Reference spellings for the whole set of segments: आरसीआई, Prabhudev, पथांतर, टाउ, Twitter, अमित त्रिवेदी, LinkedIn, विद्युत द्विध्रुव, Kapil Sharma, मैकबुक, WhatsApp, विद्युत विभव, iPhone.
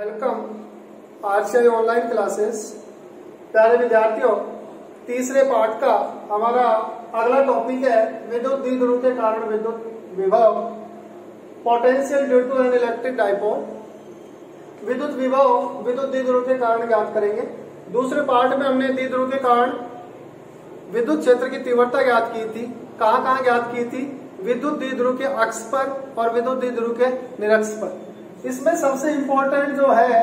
Welcome आरसीआई online classes. प्यारे विद्यार्थियों, तीसरे पार्ट का हमारा अगला टॉपिक है विद्युत द्विध्रुव के कारण विद्युत विभव, potential due to an electric dipole. विद्युत विभव विद्युत द्विध्रुव के कारण ज्ञात करेंगे। दूसरे पार्ट में हमने द्विध्रुव के कारण विद्युत क्षेत्र की तीव्रता ज्ञात की थी। कहाँ ज्ञात की थी? विद्युत द्विध्रुव के अक्ष पर और विद्युत द्विध्रुव के निरक्ष पर। इसमें सबसे इम्पोर्टेंट जो है,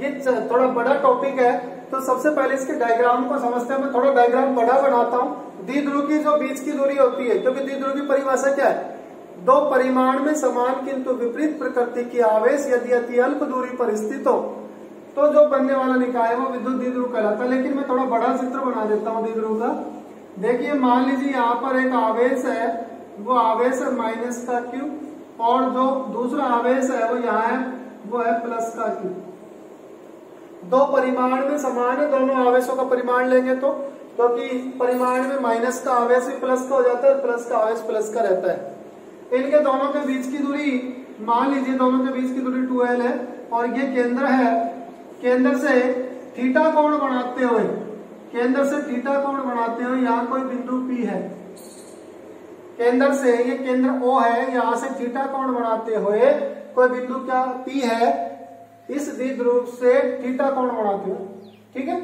ये थोड़ा बड़ा टॉपिक है, तो सबसे पहले इसके डायग्राम को समझते हैं। मैं थोड़ा डायग्राम बड़ा बनाता हूँ। द्विध्रुव की जो बीच की दूरी होती है, क्योंकि द्विध्रुव की परिभाषा क्या है? दो परिमाण में समान किंतु विपरीत प्रकृति की आवेश यदि अति अल्प दूरी पर स्थित हो तो जो बनने वाला निकाय है वो विद्युत द्विध्रुव कहलाता है। लेकिन मैं थोड़ा बड़ा चित्र बना देता हूँ द्विध्रुव का। देखिए, मान लीजिए यहाँ पर एक आवेश है, वो आवेश है माइनस का क्यू, और जो दूसरा आवेश है वो यहाँ है, वो है प्लस का क्यू। दो परिमाण में समान है, दोनों आवेशों का परिमाण लेंगे तो, क्योंकि परिमाण में माइनस का आवेश भी प्लस का हो जाता है और प्लस का आवेश प्लस का रहता है। इनके दोनों के बीच की दूरी, मान लीजिए दोनों के बीच की दूरी 2l है, और ये केंद्र है। केंद्र से थीटा कोण बनाते हुए यहाँ कोई बिंदु P है। केंद्र से, ये केंद्र O है, यहाँ से थीटा कोण बनाते हुए कोई बिंदु क्या P है, इस द्विध्रुव से थीटा कोण बनाते हुए, ठीक है।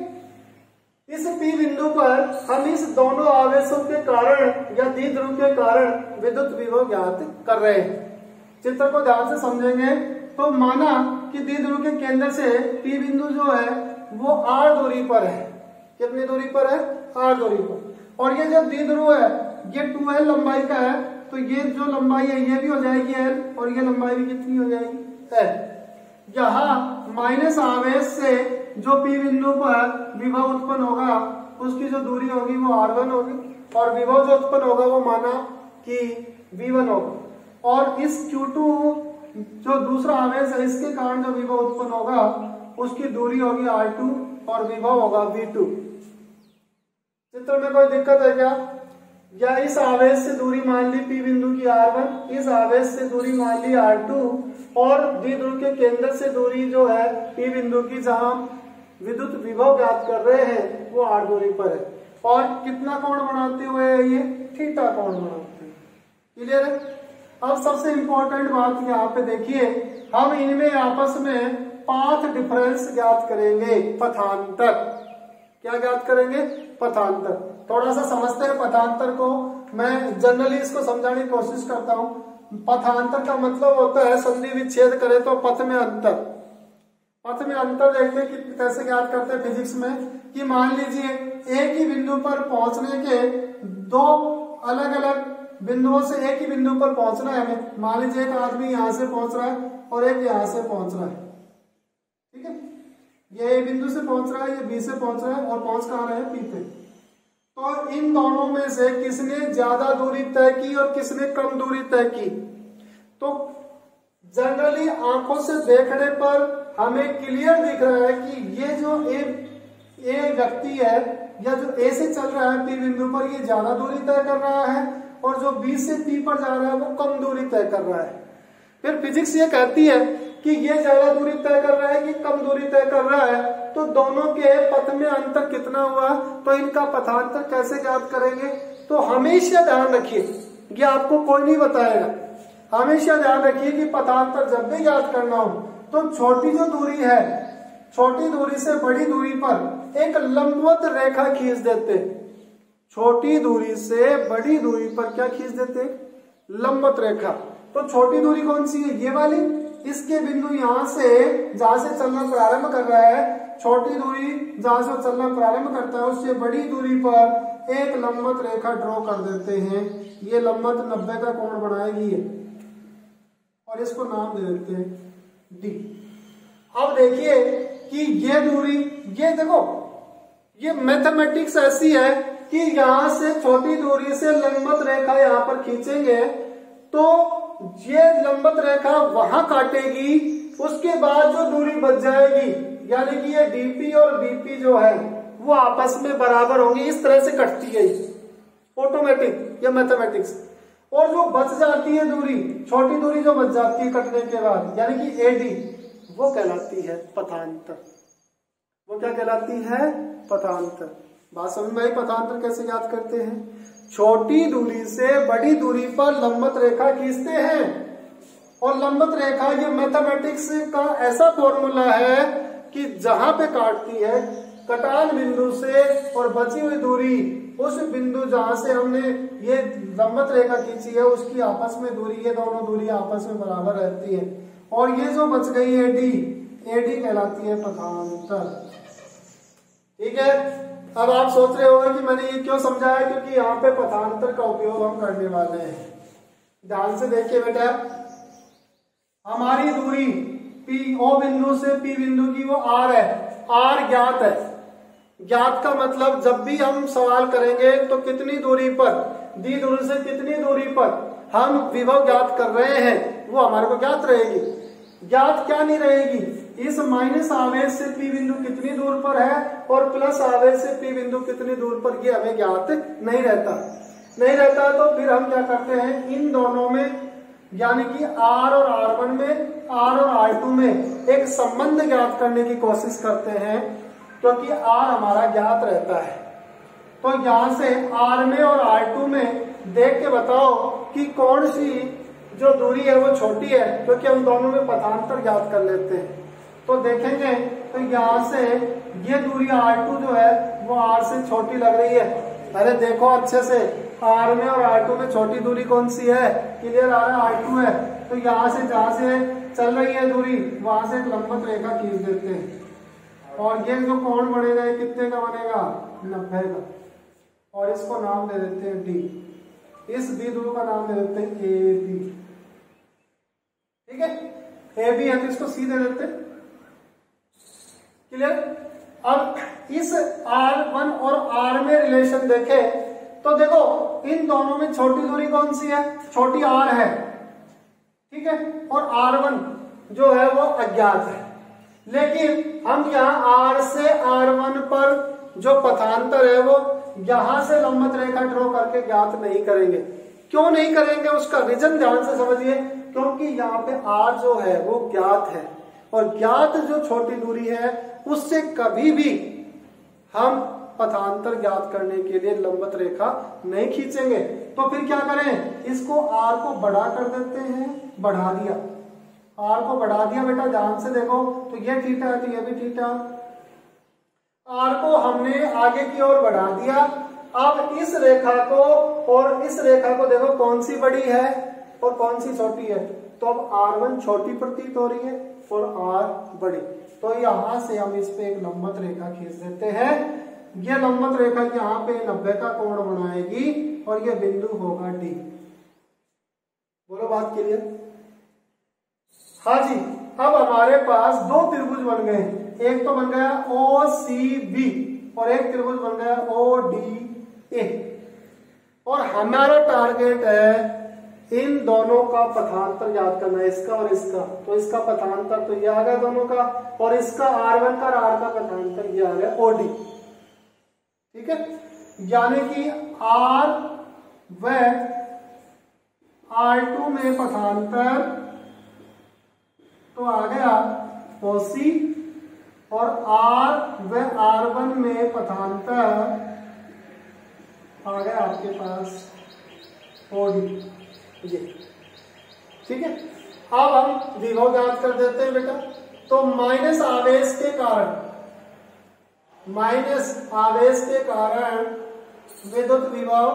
इस P बिंदु पर हम इस दोनों आवेशों के कारण या द्विध्रुव के कारण विद्युत विभव ज्ञात कर रहे हैं। चित्र को ध्यान से समझेंगे तो माना कि द्विध्रुव के केंद्र से P बिंदु जो है वो r दूरी पर है। कितनी दूरी पर है? r दूरी पर। और ये जो द्विध्रुव है ये 2l लंबाई का है, तो ये जो लंबाई है ये भी हो जाएगी l, और ये लंबाई भी कितनी हो जाएगी l। यहाँ माइनस आवेश से जो P बिंदु पर विभव उत्पन्न होगा उसकी जो दूरी होगी वो r1 होगी, और विभव जो उत्पन्न होगा वो माना कि v1 होगा। और इस q2 जो दूसरा आवेश है इसके कारण जो विभव उत्पन्न होगा उसकी दूरी होगी r2 और विभव होगा v2। चित्र में कोई दिक्कत है क्या? या इस आवेश से दूरी मान ली P बिंदु की r1, इस आवेश से दूरी मान ली r2, और द्विध्रुव के केंद्र से दूरी जो है P बिंदु की, जहां विद्युत विभव ज्ञात कर रहे हैं, वो r दूरी पर है। और कितना कोण बनाते हुए? ये थीटा कोण बनाते हैं। क्लियर है? अब सबसे इम्पोर्टेंट बात यहाँ पे देखिए, हम इनमें आपस में पाथ डिफरेंस ज्ञात करेंगे, पथांतर। क्या ज्ञात करेंगे? पथांतर। थोड़ा सा समझते हैं पथांतर को। मैं जनरली इसको समझाने की कोशिश करता हूँ। पथांतर का मतलब होता है संधि विच्छेद करें तो पथ में अंतर। पथ में अंतर देखते हैं कि कैसे ज्ञात करते हैं फिजिक्स में, कि मान लीजिए एक ही बिंदु पर पहुंचने के दो अलग अलग बिंदुओं से एक ही बिंदु पर पहुंचना है हमें। मान लीजिए एक आदमी यहाँ से पहुंच रहा है और एक यहाँ से पहुंच रहा है, ठीक है। ये ए बिंदु से पहुंच रहा है, ये बी से पहुंच रहा है, और पहुंच कहाँ रहे? पी पे। तो इन दोनों में से किसने ज्यादा दूरी तय की और किसने कम दूरी तय की? तो जनरली आंखों से देखने पर हमें क्लियर दिख रहा है कि ये जो ए व्यक्ति है या जो ए से चल रहा है P बिंदु पर, ये ज्यादा दूरी तय कर रहा है, और जो B से P पर जा रहा है वो कम दूरी तय कर रहा है। फिर फिजिक्स ये कहती है कि ये ज्यादा दूरी तय कर रहा है कि कम दूरी तय कर रहा है, तो दोनों के पथ में अंतर कितना हुआ, तो इनका पथांतर कैसे ज्ञात करेंगे? तो हमेशा ध्यान रखिए, ये आपको कोई नहीं बताएगा, हमेशा ध्यान रखिए कि पथांतर जब भी ज्ञात करना हो तो छोटी जो दूरी है, छोटी दूरी से बड़ी दूरी पर एक लंबवत रेखा खींच देते। छोटी दूरी से बड़ी दूरी पर क्या खींच देते? लंबवत रेखा। तो छोटी दूरी कौन सी है? ये वाली। इसके बिंदु यहाँ से, जहां से चलना प्रारंभ कर रहा है, छोटी दूरी जहां से चलना प्रारंभ करता है उससे बड़ी दूरी पर एक लंबवत रेखा ड्रॉ कर देते हैं। ये लंबवत 90 का कोण बनाएगी है, और इसको नाम दे देते हैं d। अब देखिए कि ये दूरी, ये देखो, ये मैथमेटिक्स ऐसी है कि यहाँ से छोटी दूरी से लंबवत रेखा यहाँ पर खींचेंगे तो ये लंबवत रेखा वहां काटेगी, उसके बाद जो दूरी बच जाएगी, यानी कि ये DP और BP जो है वो आपस में बराबर होंगी। इस तरह से कटती है ऑटोमेटिक, या मैथमेटिक्स। और जो बच जाती है दूरी, छोटी दूरी जो बच जाती है कटने के बाद, यानी कि AD, वो कहलाती है पथांतर। वो क्या कहलाती है? पथांतर। बात समझ में आई? पथांतर कैसे याद करते हैं? छोटी दूरी से बड़ी दूरी पर लंबवत रेखा खींचते हैं, और लंबवत रेखा ये मैथमेटिक्स का ऐसा फॉर्मूला है कि जहां पे काटती है कटान बिंदु से, और बची हुई दूरी उस बिंदु जहां से हमने ये लंबवत रेखा खींची है उसकी आपस में दूरी, ये दोनों दूरी आपस में बराबर रहती है, और ये जो बच गई है डी, एडी कहलाती है पथांतर। ठीक है, अब आप सोच रहे होंगे कि मैंने ये क्यों समझाया, क्योंकि यहाँ पे पथांतर का उपयोग हम करने वाले हैं। ध्यान से देखिए बेटा, हमारी दूरी पी ओ बिंदु से पी बिंदु की वो आर है, आर ज्ञात है। ज्ञात का मतलब जब भी हम सवाल करेंगे तो कितनी दूरी पर, दी दूरी से कितनी दूरी पर हम विभव ज्ञात कर रहे हैं, वो हमारे को ज्ञात रहेगी। ज्ञात क्या नहीं रहेगी, इस माइनस आवेश से पी बिंदु कितनी दूर पर है और प्लस आवेश से पी बिंदु कितनी दूर पर, ये हमें ज्ञात नहीं रहता। नहीं रहता तो फिर हम क्या करते हैं, इन दोनों में यानी कि आर और आर1 में, आर और आर2 में एक संबंध ज्ञात करने की कोशिश करते हैं, क्योंकि आर हमारा ज्ञात रहता है। तो यहां से आर में और आर2 में देख के बताओ कि कौन सी जो दूरी है वो छोटी है, क्योंकि हम दोनों में पथांतर ज्ञात कर लेते हैं। तो देखेंगे तो यहाँ से ये दूरी आर2 जो है वो आर से छोटी लग रही है। अरे देखो अच्छे से, आर में और आर2 में छोटी दूरी कौन सी है, क्लियर आ रहा है, आर2 है। तो यहाँ से जहां से चल रही है दूरी वहां से एक लंबवत रेखा खींच देते हैं, और ये जो कोण बनेगा ये कितने का बनेगा, 90 का, और इसको नाम दे देते हैं डी। इस डी दूरी का नाम दे देते हैं ए बी। ठीक है, ए बी है तो इसको सी दे देते हैं, क्लियर। अब इस आर1 और आर में रिलेशन देखे तो देखो इन दोनों में छोटी दूरी कौन सी है, छोटी आर है, ठीक है, और आर1 जो है वो अज्ञात है। लेकिन हम यहाँ R से R1 पर जो पथांतर है वो यहां से लंबवत रेखा ड्रॉ करके ज्ञात नहीं करेंगे। क्यों नहीं करेंगे, उसका रीजन ध्यान से समझिए, क्योंकि यहाँ पे R जो है वो ज्ञात है, और ज्ञात जो छोटी दूरी है उससे कभी भी हम पथांतर ज्ञात करने के लिए लंबवत रेखा नहीं खींचेंगे। तो फिर क्या करें, इसको R को बड़ा कर देते हैं, बढ़ा दिया, आर को बढ़ा दिया। बेटा ध्यान से देखो तो ये थीटा है तो ये भी थीटा, आर को हमने आगे की ओर बढ़ा दिया। अब इस रेखा को और इस रेखा को देखो कौन सी बड़ी है और कौन सी छोटी है, तो अब आर1 छोटी प्रतीत हो रही है और आर बड़ी। तो यहां से हम इस पे एक लंबवत रेखा खींच देते हैं, ये लंबवत रेखा यहाँ पे 90 का कोण बनाएगी, और ये बिंदु होगा डी। बोलो बात क्लियर? हाँ जी। अब हमारे पास दो त्रिभुज बन गए, एक तो बन गया ओ सी बी और एक त्रिभुज बन गया ओ डी ए, और हमारा टारगेट है इन दोनों का पथांतर याद करना, इसका और इसका। तो इसका पथांतर तो ये आ गया दोनों का, और इसका आर1 का आर का पथांतर ये आ गया ओ डी। ठीक है, यानी कि आर व आर2 में पथांतर तो आ गया ओसी, और आर व आर1 में पथांतर आ गया आपके पास ओडी ये। ठीक है, अब हम विभव ज्ञात कर देते हैं बेटा। तो माइनस आवेश के कारण विद्युत विभव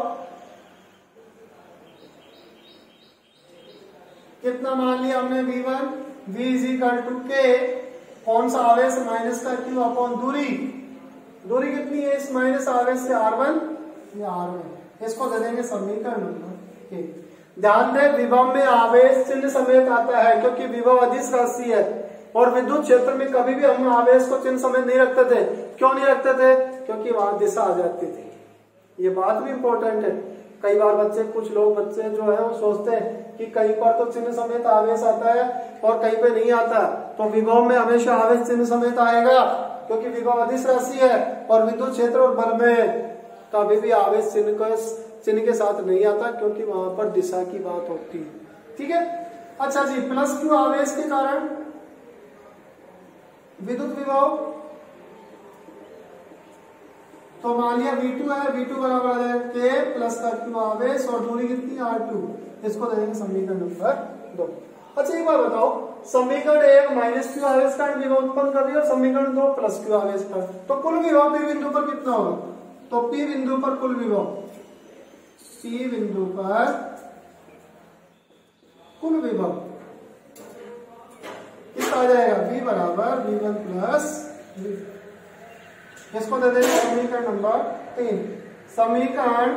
कितना मान लिया हमने, V1 V is equal to K, कौन सा आवेश माइनस का क्यू अपॉन दूरी, दूरी कितनी है इस माइनस आवेश से आर1, ये आर1, इसको दे देंगे समीकरण नंबर 1। ध्यान दें, विभव में आवेश चिन्ह समेत आता है, क्योंकि विभव अदिश राशि है, और विद्युत क्षेत्र में कभी भी हम आवेश को चिन्ह समेत नहीं रखते थे। क्यों नहीं रखते थे, क्योंकि वहां दिशा आ जाती थी। ये बात भी इंपॉर्टेंट है, कई बार बच्चे, कुछ लोग बच्चे जो है वो सोचते हैं कि कहीं पर तो चिन्ह समेत आवेश आता है और कहीं पे नहीं आता, तो विभव में हमेशा आवेश चिन्ह समेत आएगा, क्योंकि विभव अदिश राशि है, और विद्युत क्षेत्र और बल में कभी भी आवेश चिन्ह के साथ नहीं आता, क्योंकि वहां पर दिशा की बात होती है। ठीक है, अच्छा जी, प्लस क्यू आवेश के कारण विद्युत विभव तो मान लिया V2 है, V2 बराबर आ जाए K प्लस का Q आवेश और दूरी कितनी R2, इसको दे देंगे समीकरण नंबर 2। अच्छा एक बार बताओ, समीकरण 1 माइनस Q आवेश का विभव उत्पन्न कर रही है और समीकरण 2 प्लस Q आवेश का, तो कुल विभव P बिंदु पर कितना होगा? तो P बिंदु पर कुल विभव, P बिंदु पर कुल विभव कितना आ जाएगा? V बराबर V1 प्लस V, इसको दे देंगे समीकरण नंबर 3। समीकरण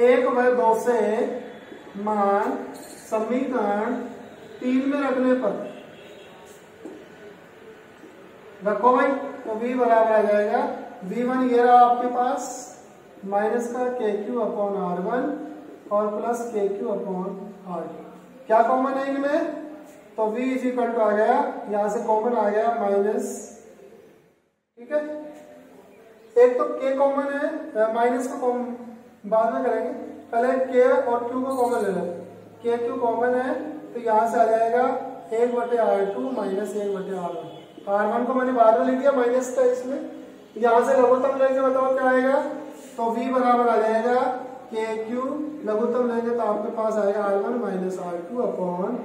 1/2 से मान समीकरण 3 में रखने पर रखो भाई, तो V बराबर आ जाएगा V1 ये रहा आपके पास माइनस का KQ अपॉन R1 और प्लस KQ अपॉन R2। क्या कॉमन है इनमें? तो V इज इक्वल टू आ गया, यहां से कॉमन आ गया माइनस, ठीक है, एक तो K कॉमन है, माइनस को कॉमन बाद में करेंगे, पहले K और Q को कॉमन ले लें। K Q कॉमन है तो यहाँ से आ जाएगा 1/R2 माइनस 1/R1। R1 को मैंने बाद में लिख दिया माइनस का, इसमें यहाँ से लघुत्तम लेंगे, बताओ क्या आएगा? तो V बराबर आ जाएगा KQ, लघुत्तम लेंगे तो आपके पास आएगा R1 minus R2 upon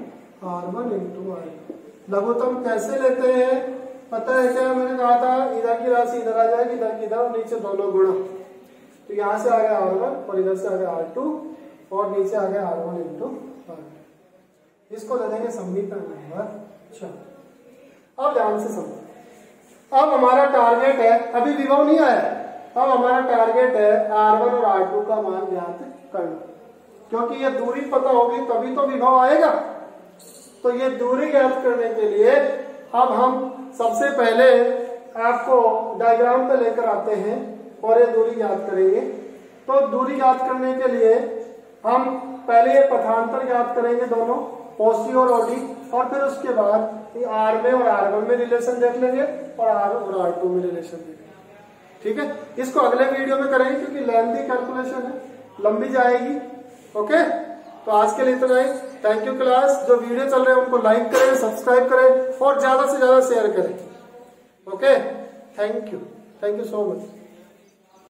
R1 into R2। लघुत्तम कैसे लेते हैं पता है क्या? मैंने कहा था इधर की राशि इधर आ जाएगी, इधर की इधर और नीचे दोनों गुणा, तो यहाँ से आ गया R1 और इधर से आ गया R2 और नीचे आ गया R1 इंटू R2। इसको दे देंगे समीकरण नंबर 4। अब ध्यान से समझो, अब हमारा टारगेट है, अभी विभव नहीं आया, अब हमारा टारगेट है R1 और R2 का मान ज्ञात करना, क्योंकि ये दूरी पता होगी तभी तो विभव आएगा। तो ये दूरी ज्ञात करने के लिए अब हम सबसे पहले आपको डायग्राम पे लेकर आते हैं और ये दूरी ज्ञात करेंगे। तो दूरी ज्ञात करने के लिए हम पहले ये पथांतर ज्ञात करेंगे दोनों OC और OD, और फिर उसके बाद R में और R1 में रिलेशन देख लेंगे और R और R2 में रिलेशन देख लेंगे, ठीक है। इसको अगले वीडियो में करेंगे क्योंकि लेंथी कैलकुलेशन है, लंबी जाएगी। ओके, तो आज के लिए तो नहीं, थैंक यू क्लास। जो वीडियो चल रहे हैं उनको लाइक करें, सब्सक्राइब करें और ज्यादा से ज्यादा शेयर करें। Okay, thank you so much.